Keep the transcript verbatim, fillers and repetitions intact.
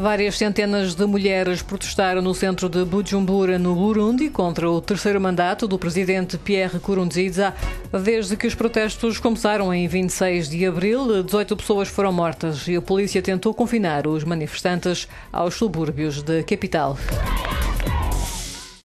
Várias centenas de mulheres protestaram no centro de Bujumbura, no Burundi, contra o terceiro mandato do presidente Pierre Nkurunziza. Desde que os protestos começaram em vinte e seis de abril, dezoito pessoas foram mortas e a polícia tentou confinar os manifestantes aos subúrbios da capital.